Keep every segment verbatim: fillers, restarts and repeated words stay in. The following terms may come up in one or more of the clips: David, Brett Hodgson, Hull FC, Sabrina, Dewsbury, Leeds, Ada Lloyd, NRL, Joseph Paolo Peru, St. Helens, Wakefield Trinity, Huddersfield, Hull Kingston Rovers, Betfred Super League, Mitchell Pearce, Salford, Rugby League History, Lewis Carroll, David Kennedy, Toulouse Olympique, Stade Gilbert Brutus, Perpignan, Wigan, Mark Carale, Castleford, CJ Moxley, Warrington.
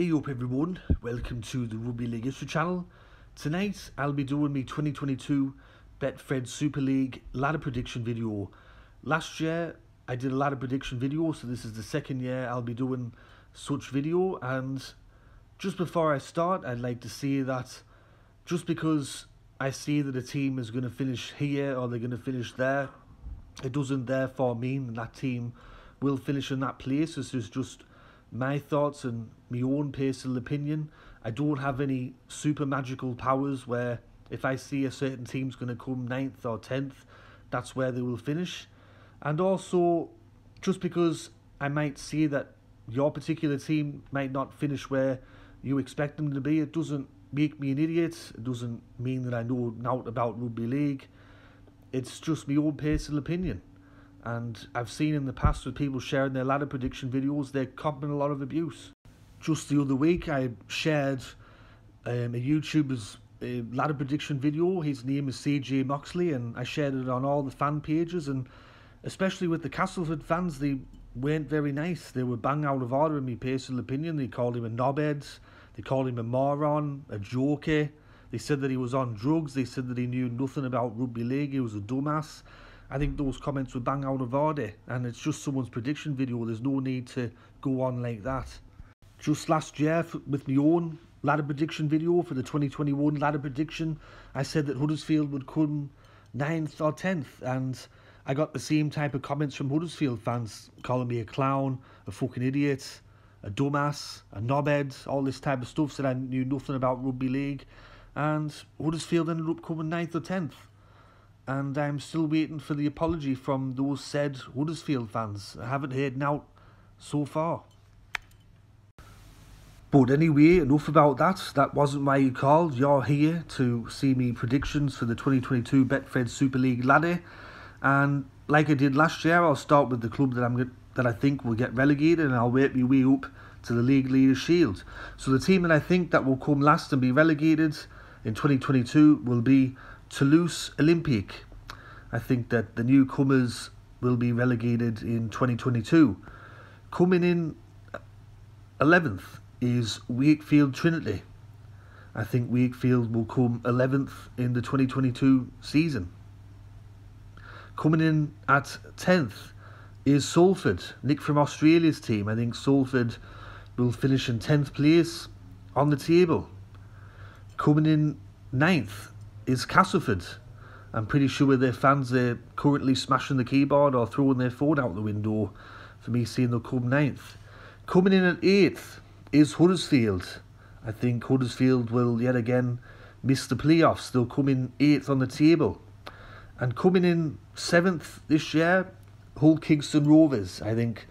Hey up everyone, welcome to the Rugby League History Channel. Tonight I'll be doing my twenty twenty-two Betfred Super League ladder prediction video. Last year I did a ladder prediction video, so this is the second year I'll be doing such video. And just before I start, I'd like to say that just because I see that a team is going to finish here or they're going to finish there, it doesn't therefore mean that, that team will finish in that place. This is just my thoughts and my own personal opinion. I don't have any super magical powers where if I see a certain team's going to come ninth or tenth, that's where they will finish. And also, just because I might see that your particular team might not finish where you expect them to be, it doesn't make me an idiot. It doesn't mean that I know naught about rugby league. It's just my own personal opinion. And I've seen in the past with people sharing their ladder prediction videos, they're copping a lot of abuse. Just the other week, I shared um, a YouTuber's uh, ladder prediction video. His name is C J Moxley, and I shared it on all the fan pages. And especially with the Castleford fans, they weren't very nice. They were bang out of order, in my personal opinion. They called him a knobhead. They called him a moron, a joker. They said that he was on drugs. They said that he knew nothing about rugby league. He was a dumbass. I think those comments were bang out of order, and it's just someone's prediction video. There's no need to go on like that. Just last year, with my own ladder prediction video for the twenty twenty-one ladder prediction, I said that Huddersfield would come ninth or tenth, and I got the same type of comments from Huddersfield fans calling me a clown, a fucking idiot, a dumbass, a knobhead, all this type of stuff, said I knew nothing about rugby league, and Huddersfield ended up coming ninth or tenth. And I'm still waiting for the apology from those said Huddersfield fans. I haven't heard now so far. But anyway, enough about that. That wasn't why you called. You're here to see me predictions for the twenty twenty-two Betfred Super League ladder. And like I did last year, I'll start with the club that I'm that I think will get relegated, and I'll work my way up to the league leader shield. So the team that I think that will come last and be relegated in twenty twenty-two will be Toulouse Olympique. I think that the newcomers will be relegated in twenty twenty-two. Coming in eleventh is Wakefield Trinity. I think Wakefield will come eleventh in the twenty twenty-two season. Coming in at tenth is Salford, Nick from Australia's team. I think Salford will finish in tenth place on the table. Coming in ninth is Castleford. I'm pretty sure with their fans, they're currently smashing the keyboard or throwing their phone out the window for me saying they'll come ninth. Coming in at eighth is Huddersfield. I think Huddersfield will yet again miss the playoffs. They'll come in eighth on the table. And coming in seventh this year, Hull Kingston Rovers. I think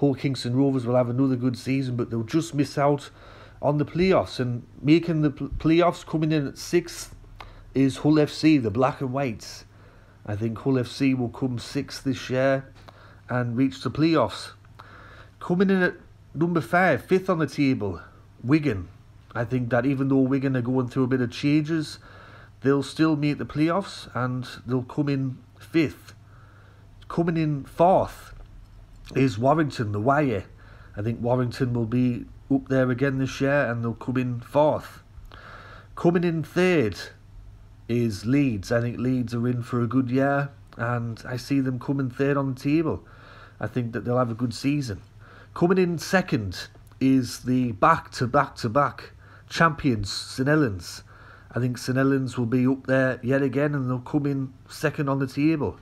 Hull Kingston Rovers will have another good season, but they'll just miss out on the playoffs. And making the playoffs, coming in at sixth, is Hull F C, the black and whites. I think Hull F C will come sixth this year and reach the playoffs. Coming in at number five, fifth on the table, Wigan. I think that even though Wigan are going through a bit of changes, they'll still make the playoffs and they'll come in fifth. Coming in fourth is Warrington, the Wire. I think Warrington will be up there again this year and they'll come in fourth. Coming in third is Leeds. I think Leeds are in for a good year and I see them coming third on the table. I think that they'll have a good season. Coming in second is the back-to-back-to-back champions, Saint Helens. I think Saint Helens will be up there yet again and they'll come in second on the table.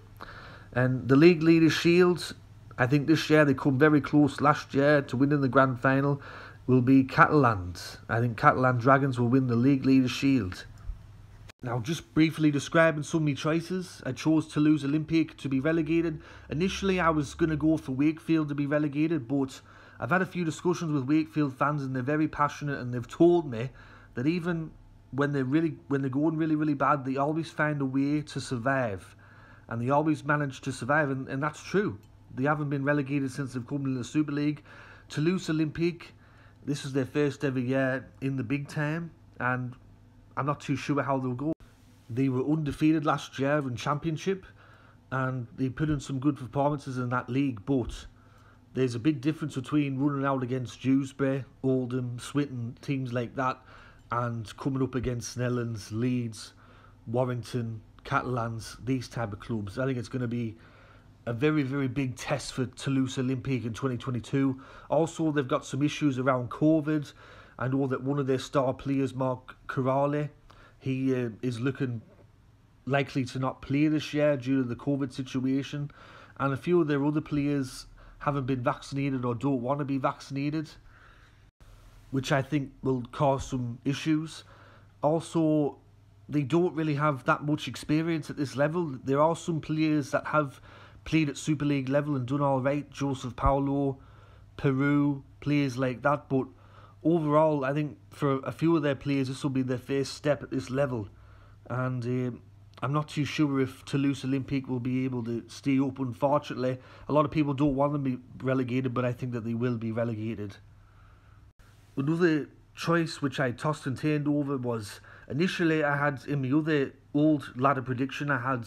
And the league leader shield, I think this year they come very close last year to winning the grand final, will be Catalan. I think Catalan Dragons will win the league leader shield. Now, just briefly describing some of my choices. I chose Toulouse Olympique to be relegated. Initially, I was going to go for Wakefield to be relegated, but I've had a few discussions with Wakefield fans, and they're very passionate, and they've told me that even when they're, really, when they're going really, really bad, they always find a way to survive, and they always manage to survive, and, and that's true. They haven't been relegated since they've come in the Super League. Toulouse Olympique, this is their first ever year in the big time, and I'm not too sure how they'll go. They were undefeated last year in championship and they put in some good performances in that league, but There's a big difference between running out against Dewsbury, Oldham, Swinton, teams like that, and coming up against Saint Helens, Leeds, Warrington, Catalans, these type of clubs. I think it's going to be a very, very big test for Toulouse Olympique in twenty twenty-two. Also, they've got some issues around COVID. I know that one of their star players, Mark Carale, he uh, is looking likely to not play this year due to the COVID situation. And a few of their other players haven't been vaccinated or don't want to be vaccinated, which I think will cause some issues. Also, they don't really have that much experience at this level. There are some players that have played at Super League level and done all right. Joseph Paolo Peru, players like that. But overall, I think for a few of their players, this will be their first step at this level. And Um, I'm not too sure if Toulouse Olympique will be able to stay up, unfortunately. A lot of people don't want them to be relegated, but I think that they will be relegated. Another choice which I tossed and turned over was, initially I had, in my other old ladder prediction, I had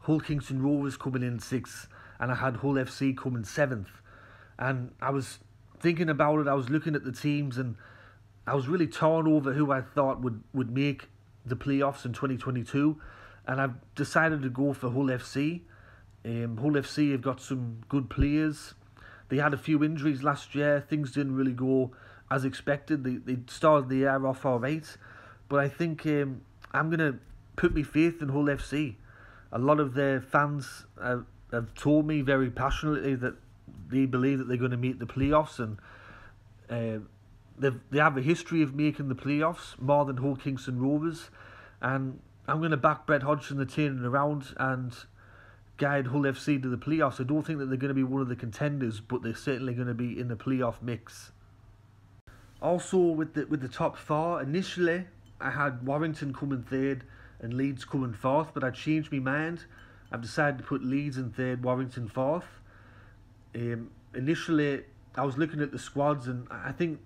Hull Kingston Rovers coming in sixth, and I had Hull F C coming seventh. And I was thinking about it, I was looking at the teams, and I was really torn over who I thought would, would make the playoffs in twenty twenty-two. And I've decided to go for Hull F C. Um, Hull F C have got some good players. They had a few injuries last year. Things didn't really go as expected. They, they started the year off all right. But I think um, I'm going to put my faith in Hull F C. A lot of their fans have, have told me very passionately that they believe that they're going to make the playoffs. And uh, they've, they have a history of making the playoffs, more than Hull Kingston Rovers. And I'm going to back Brett Hodgson the turning around and guide Hull F C to the playoffs. I don't think that they're going to be one of the contenders, but they're certainly going to be in the playoff mix. Also, with the with the top four, initially I had Warrington coming third and Leeds coming fourth, but I changed my mind. I've decided to put Leeds in third, Warrington fourth. Um, initially, I was looking at the squads, and I think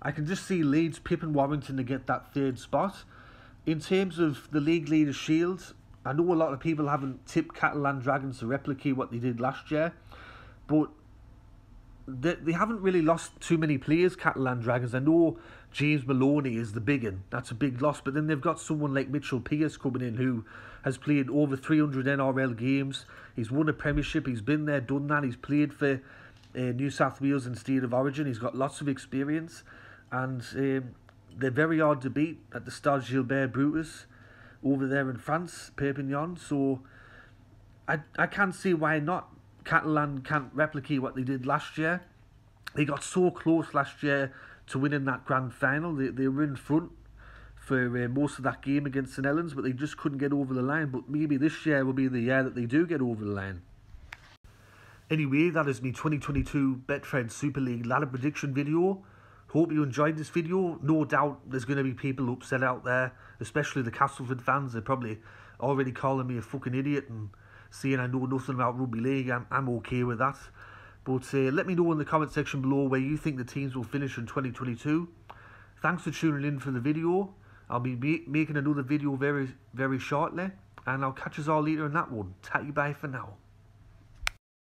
I can just see Leeds pipping Warrington to get that third spot. In terms of the League Leaders' Shield, I know a lot of people haven't tipped Catalan Dragons to replicate what they did last year, but they, they haven't really lost too many players, Catalan Dragons. I know James Maloney is the big one. That's a big loss. But then they've got someone like Mitchell Pearce coming in, who has played over three hundred N R L games. He's won a premiership. He's been there, done that. He's played for uh, New South Wales and State of Origin. He's got lots of experience. And Um, they're very hard to beat at the Stade Gilbert Brutus over there in France, Perpignan. So I I can't see why not. Catalan can't replicate what they did last year. They got so close last year to winning that grand final. They, they were in front for uh, most of that game against Saint Helens, but they just couldn't get over the line. But maybe this year will be the year that they do get over the line. Anyway, that is me twenty twenty-two Betfred Super League ladder prediction video. Hope you enjoyed this video. No doubt there's going to be people upset out there, especially the Castleford fans. They're probably already calling me a fucking idiot and saying I know nothing about rugby league. I'm, I'm okay with that. But uh, let me know in the comment section below where you think the teams will finish in twenty twenty-two. Thanks for tuning in for the video. I'll be ma making another video very, very shortly. And I'll catch us all later in that one. Tatty bye for now.